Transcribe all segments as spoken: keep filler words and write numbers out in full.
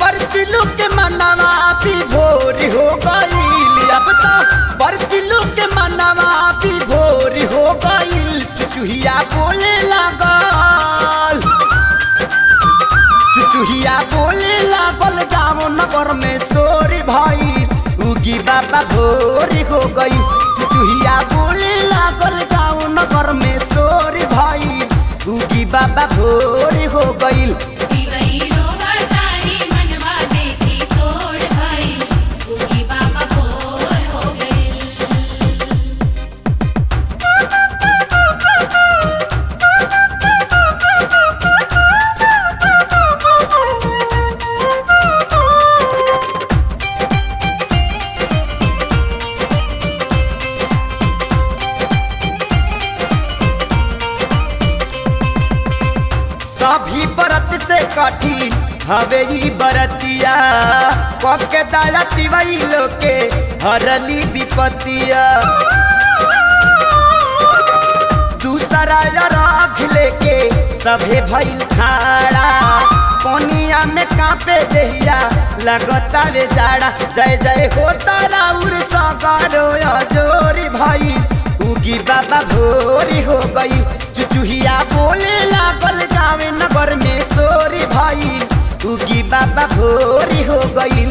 बरतिलू के मनवा भी भोर हो गईल। अब तो बरतिलू के मनवा भी भोर हो गईल। चुचुहिया बोले लागल, चुचुहिया बोले लागल, गाँव नगर में शोर भईल। उगी बाबा भोर हो गईल। चुचुहिया बोले लागल, गाँव नगर में शोर भईल। उगी बाबा भोर हो गईल। सभी बरत से कठिन हवे ई बरतिया, पके दालती वही लोके हरली विपतिया। दूसरा राख लेके सभे भइल खाड़ा, पनिया में कांपे देहिया लगता वे जाड़ा। जय जय हो तारा उर सागरो अजोरी भाई। उगी बाबा भोरी हो गई। चुचुहिया बोले लागल, गाँव नगर में शोरी भाई। उगी बाबा भोरी हो गई।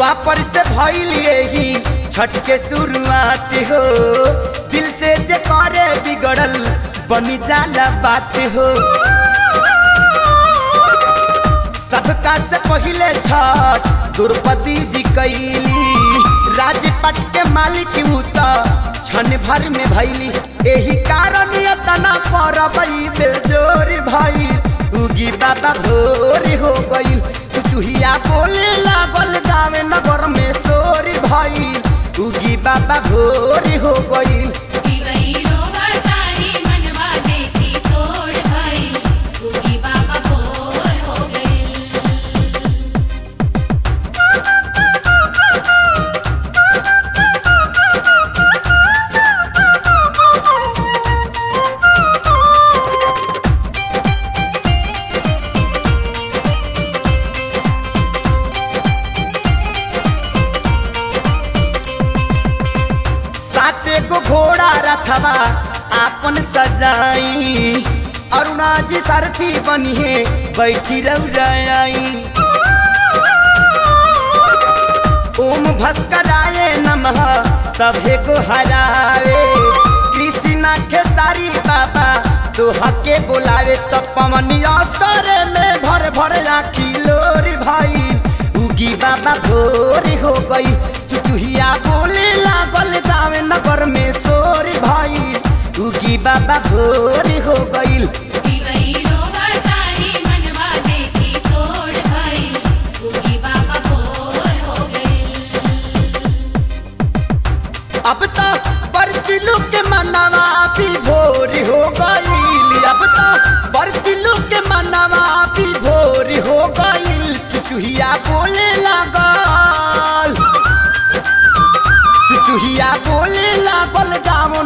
द्वापर से भइल यही छठ के शुरुआत हो, दिल से जे करे बिगड़ल बनी जाला बात हो। सबका से पहले छठ द्रौपदी जी कैली, राजपाट के मालिक उता क्षण भर में भैली। यही कारण तना पर बेजोर भाई। उगी बाबा भोर हो गई। चुचुहिया बोले लागल, गाँव नगर में शोर भईल। उगी बाबा भोर हो गईल। को घोड़ा रथवा आपन सजाई, अरुणा जी सारथी बनी है बैठी रउराई। ओम भस्कराए नमः सभे को हरावे, कृष्णा खेसारी बाबा तोह के बुलावे। तो पवनी अवसर में भर भर आखी लोरी भाई। उगी बाबा भोर हो गई। चुचुहिया बोले लागल, गाँव नगर में शोर भाई। उगी बाबा भोर हो गई। अब तो बरतिलू के मनवा भी भोर हो गई। अब तो बरतिलू के मनवा भी भोर हो गई। चुचुहिया बोले लागल, चुचुहिया बोले लागल, गाँव